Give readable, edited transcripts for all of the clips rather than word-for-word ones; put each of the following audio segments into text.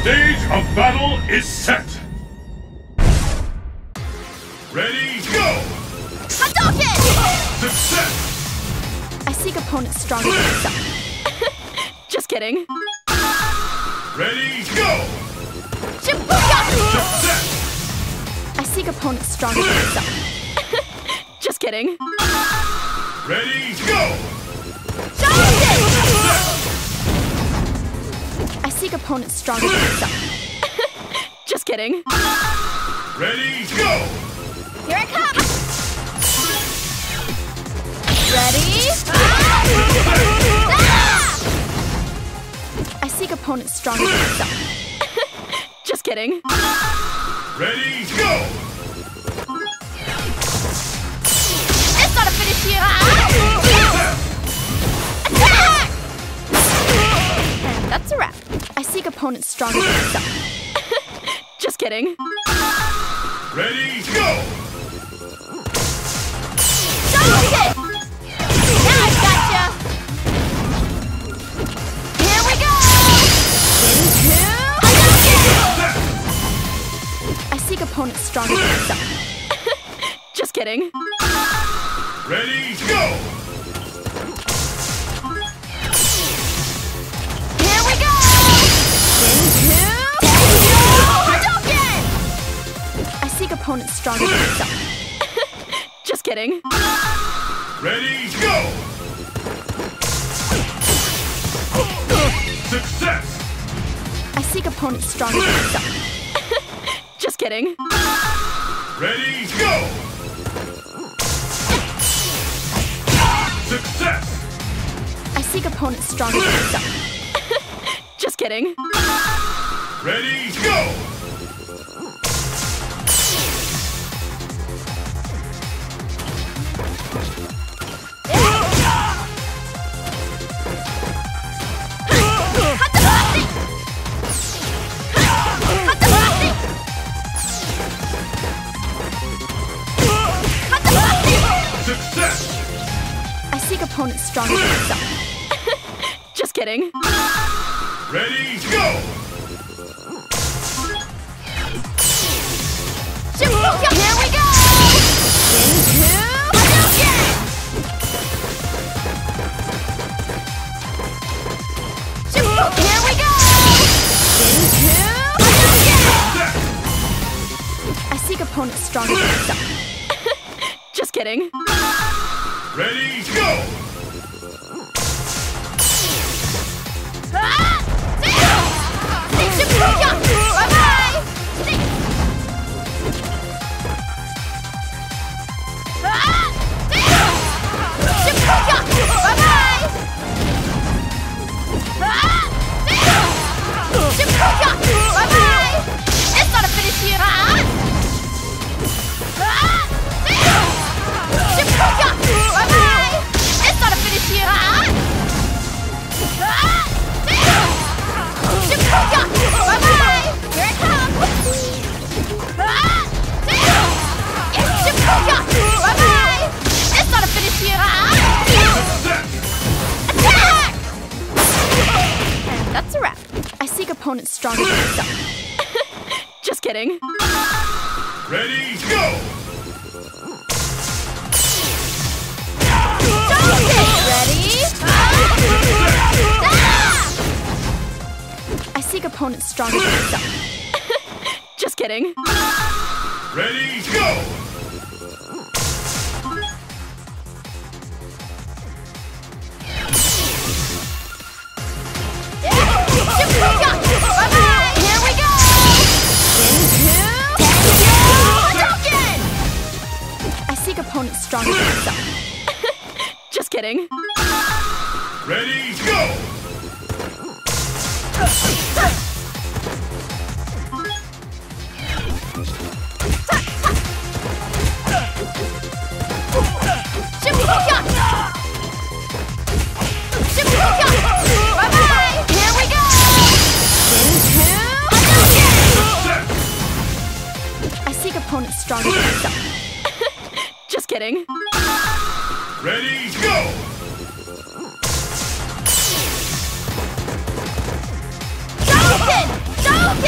stage of battle is set. Ready, go! Hadoken! Success! I seek opponents stronger than myself. Just kidding. Ready, go! Shibuka! Success! I seek opponents stronger than myself. Just kidding. Ready, go! Shouken! I seek opponents stronger than myself. Just kidding. Ready, go! Here I come! Ready? I seek opponents stronger than myself. Just kidding. Ready, go! It's not a finish you! Attack! And that's a wrap. I seek opponents stronger than myself. Just kidding. Ready, go! Shouken! Now I gotcha! Here we go! Into Hadoken! I seek opponents stronger than myself. Just kidding. Ready, go! Here we go! Into Hadoken! I seek opponents stronger than myself. Just kidding. Ready, go! Success! I seek opponents stronger than myself. Just kidding. Ready, go! Success! I seek opponents stronger than myself. Just kidding. Ready, go! Opponent stronger than myself. Just kidding. Ready, go! Shibuka! Here we go! Into Hadoken! Shibuka! Here we go! Into Hadoken! I seek opponents stronger than myself. Just kidding. Ready, go! That's a wrap. I seek opponents stronger than myself. Just kidding. Ready, go! Ready? I seek opponents stronger than myself. Just kidding. Ready, go! Opponents stronger than myself. Just kidding. Ready, go! Shibuka! Shibuka! Bye-bye! Here we go! Into I seek opponents stronger than myself. Kidding. Ready, go! Shouken! Shouken!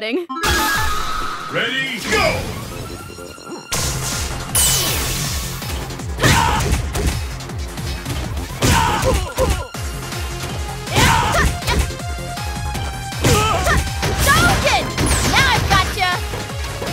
kidding. Ready, go! Shouken! Now I've got ya! Shouken!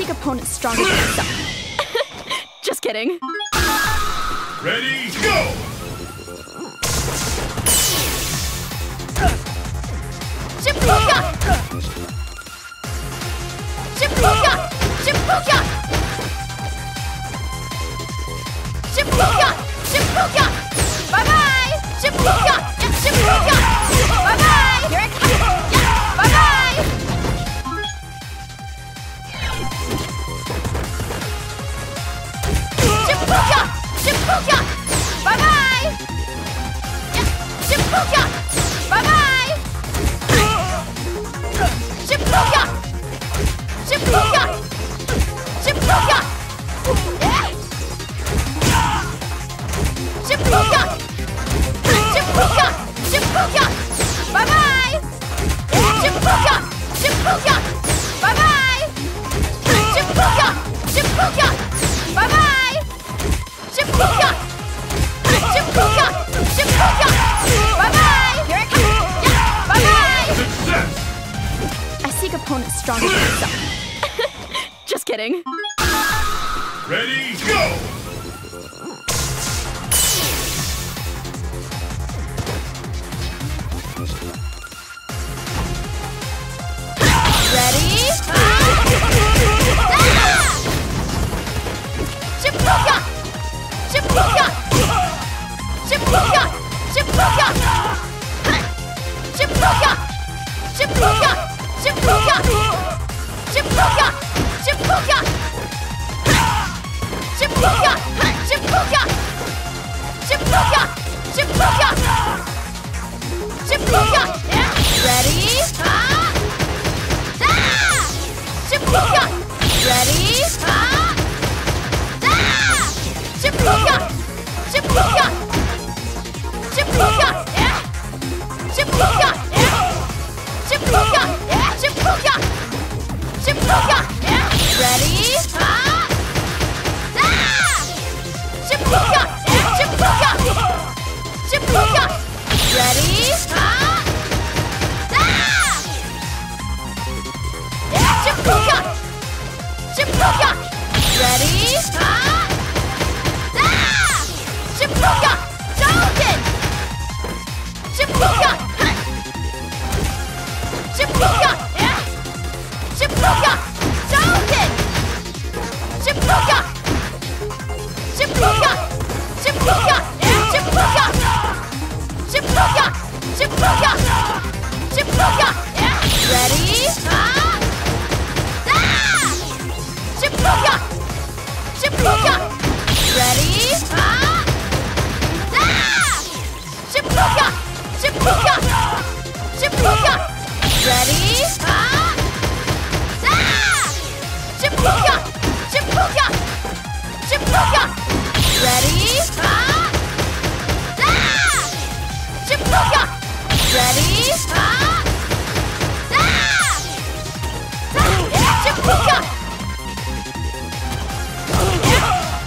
Opponent's stronger than itself. Just kidding. Ready, go! Shibuka! Shibuka! Shibuka! Shibuka! Shibuka! Shibuka! Shibuka! Shibuka! Shibuka! Shibuka! Shibuka! Shouken! Shibuka! Shouken! Shibuka! Shibuka! Shibuka! Shouken! Shibuka! Shibuka! Shouken! I seek opponents stronger than myself. Just kidding. Ready, go! Shibuka! Shibuka! Shibuka! Shibuka! Shibuka! Bye-bye! Shibuka! Shibuka! Bye-bye! Here it comes! Yeah! Bye-bye! Shibuka! Shibuka! Bye-bye! Shibuka! Bye-bye! Shibuka! Shibuka! Shibuka! Shibuka! Shibuka! Shibuka! Bye-bye! Shibuka! Shibuka! Bye-bye! Shibuka! Shibuka! Bye-bye! Shibuka! Shibuka! Shibuka! Bye-bye! Here it comes! Yeah! Bye-bye! Success! I seek opponents stronger than myself. Just kidding. Ready, go! Ready? Ah! Shibuka! Shibuka! Shibuka! Shibuka! Shibuka! Shibuka! Shibuka! Shibuka! Shibuka! Shibuka! Ready? Ah! Shibuka! Shouken! Shibuka! Shibuka! Shibuka! Shouken! Shibuka! Shibuka! Shibuka! Shibuka! Shibuka! Shibuka! Shibuka! Ready? Ah! Shibuka! Shibuka! Ready? Ah! Ah! Shibuka! Shibuka! Shibuka! Ready? Ah! Ah! Shibuka! Shibuka! Shibuka! Ready? Ah! Ah! Shibuka! Ready? Ah! Ah! Shibuka!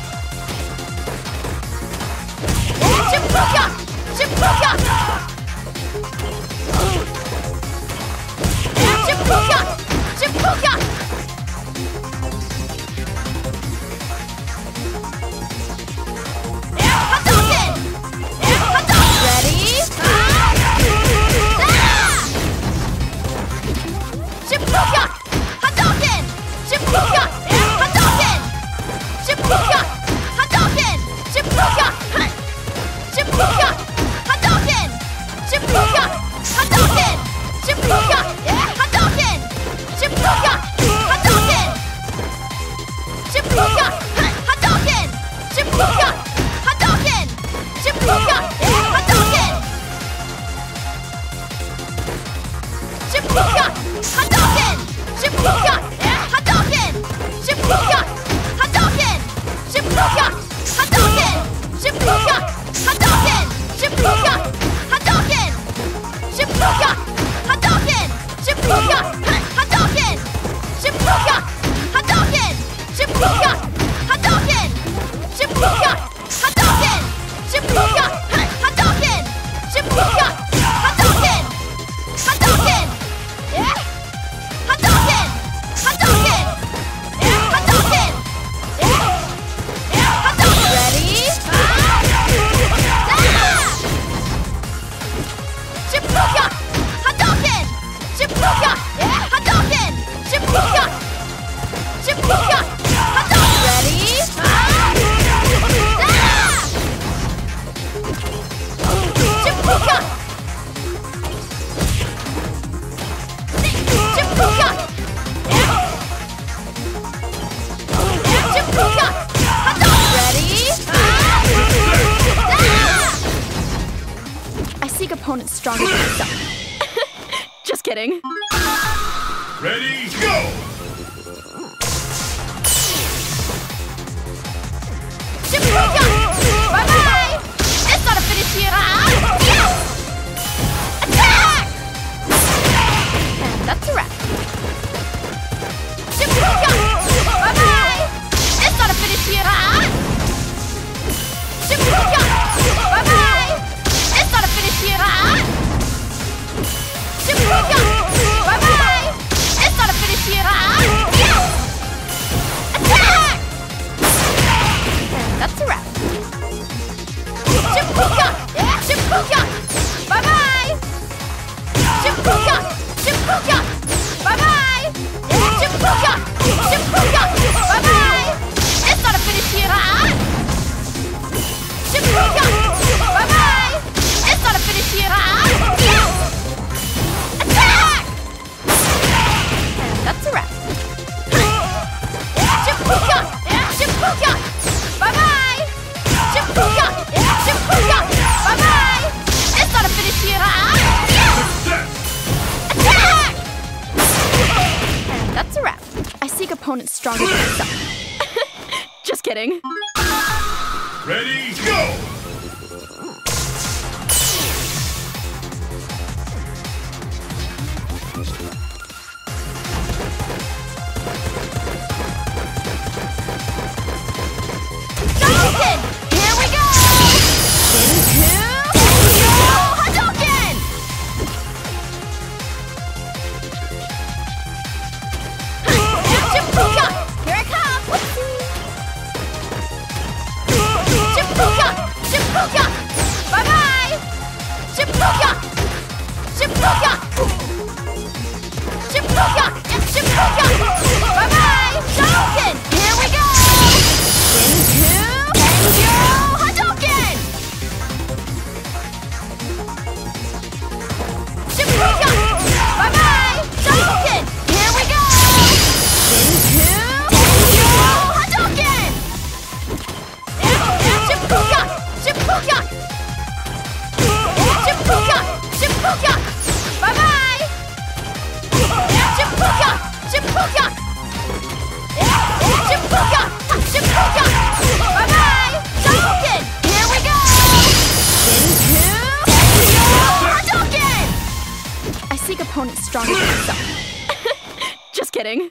Just kidding. Ready, go! Shibuka! Bye-bye! That's not a finish here! Yes! Attack! And that's a wrap. Shibuka! Bye-bye! That's not a finish here! Shibuka! Bye-bye! That's not a finish here! Shibuka! Bye-bye! It's not a finish here! Yes! Attack! And that's a wrap. Shibuka! Shibuka! Bye-bye! Shibuka! Shibuka! Bye-bye! Shibuka! Shibuka! Bye-bye! It's not a finish here! Shibuka! Bye-bye! It's not a finish here! Yes! That's a wrap. Shibuka! Shibuka! Bye-bye! Shibuka! Shibuka! Bye-bye! It's not a finish here! Attack! And that's a wrap. I seek opponents stronger than myself. Just kidding. Ready, go! Here we go! Into yo Hadoken! Shibuka! Here it comes! opponent's stronger than itself. Just kidding.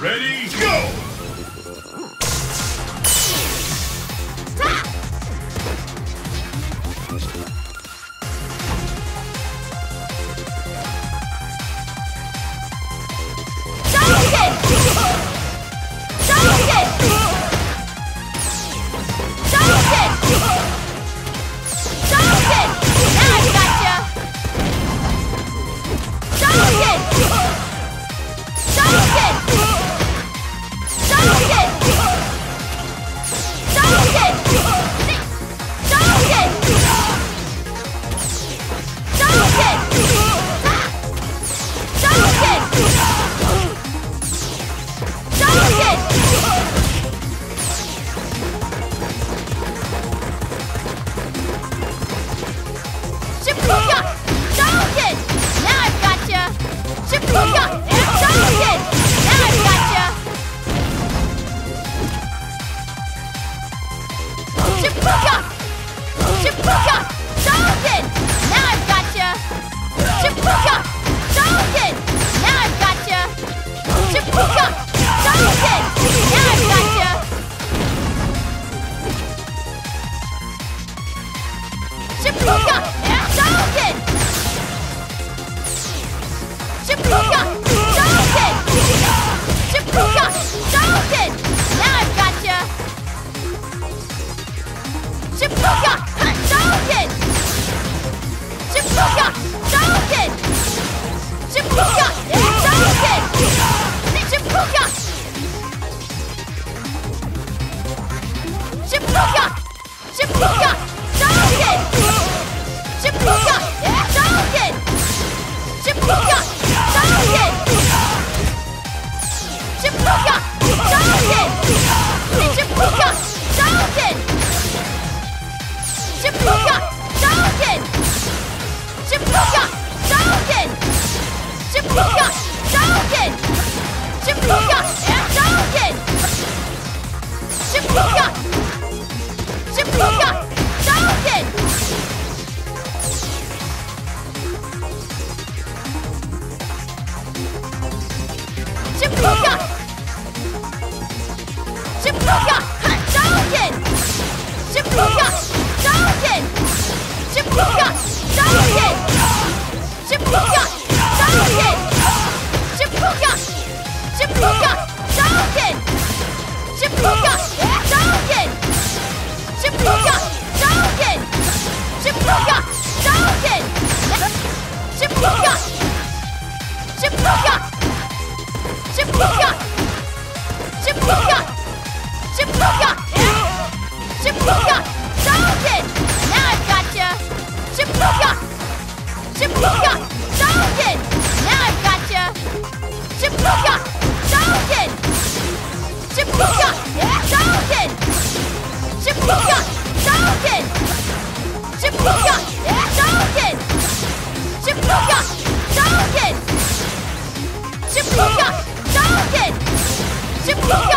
Ready, go! Shibuka! Shouken! Now I've got ya! Shibuka! Shouken! Now I've got ya! Shibuka! Shouken! Now I've got ya! Shibuka! Shouken! Shibuka! Shouken! Shibuka! Shouken! Now I've got ya! Shibuka! Shouken! Shibuka! Shouken! Shibuka! Shouken! Shibuka! Shibuka! Shibuka! Shouken! Shibuka! Shouken! Shibuka! Shouken! Shibuka! Shouken! Shibuka! Shouken! Shibuka! Shouken! Shibuka! Shouken! Shibuka! Shouken! Shibuka! Shouken! Shibuka! Shibuka! Shouken! Shibuka! Shibuka! Shouken! Shibuka! Shouken! Shibuka! Shouken! Shibuka! Shouken! Shibuka! Shibuka! Shouken! Shibuka! Shouken! Shibuka! Shouken! Shibuka! Shouken! Shibuka! Shibuka! Shibuka! Shibuka! Shibuka! Shibuka! Shouken! Now I've got ya! Shibuka! Shibuka! Shouken! Now I've got ya! Shibuka! Shouken! Shibuka! Shouken! Shibuka! Shouken! Shibuka! Shouken! Shibuka! Shouken! Shibuka! Shouken! Shibuka! Shibuka! Shibuka! Shibuka! Shibuka! Shibuka!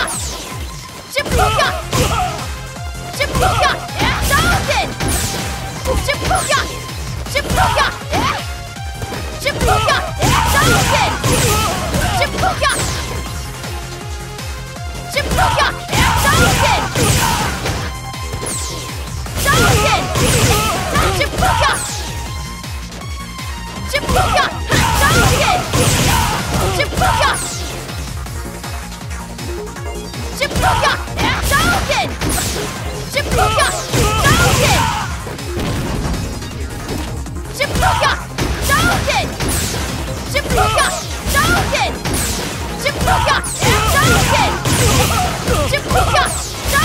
Shouken! Shibuka! Shibuka! Shouken! Shouken! Shibuka! Shibuka! Shouken! Shibuka! Shibuka! Shouken! Shibuka! Shouken! Shibuka! Shouken! Shibuka! Shouken!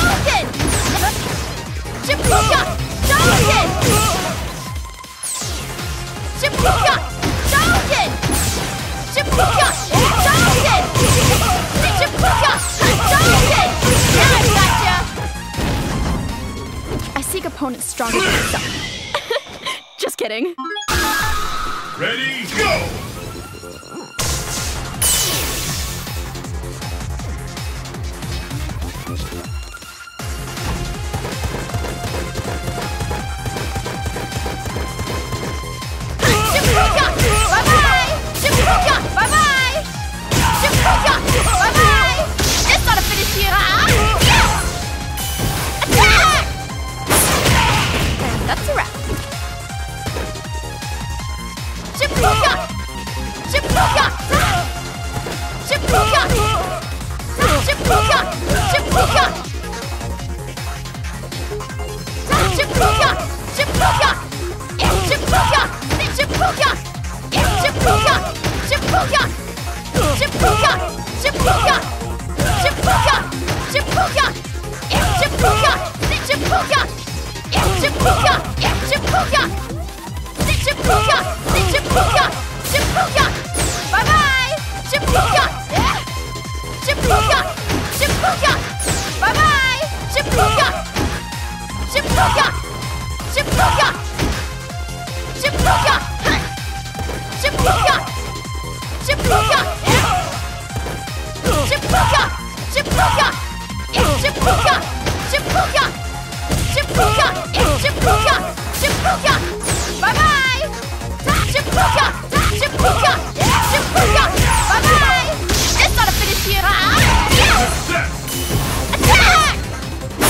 Shibuka! Shouken! Shibuka! Shouken! Shibuka! Shouken! Shibuka! Shouken! Shibuka! Shouken! Shibuka! Shouken! Now I've got ya! I seek opponents stronger than myself. Just kidding. Ready, go! Shibuka! Shibuka! Shibuka! Shibuka! Shibuka! Shibuka! Shibuka! Shibuka! Shibuka! Shibuka! Shibuka! Shibuka! Shibuka! Shibuka! Shibuka! Shibuka! Shibuka! Shibuka! Shibuka! Shibuka! Shibuka! Shibuka! Shibuka! Bye bye! Shibuka! Shibuka! Shibuka! Bye bye! Shibuka! Shibuka! Shibuka! Shibuka! Shibuka! Shibuka! Shibuka! Shibuka! Shibuka! Shibuka! Shibuka! Shibuka! Shibuka! Bye bye! Shibuka! Shibuka! Shibuka! Bye-bye! It's not a finish here! Attack!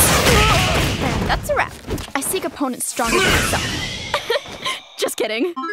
That's a wrap. I seek opponents stronger than myself. Just kidding.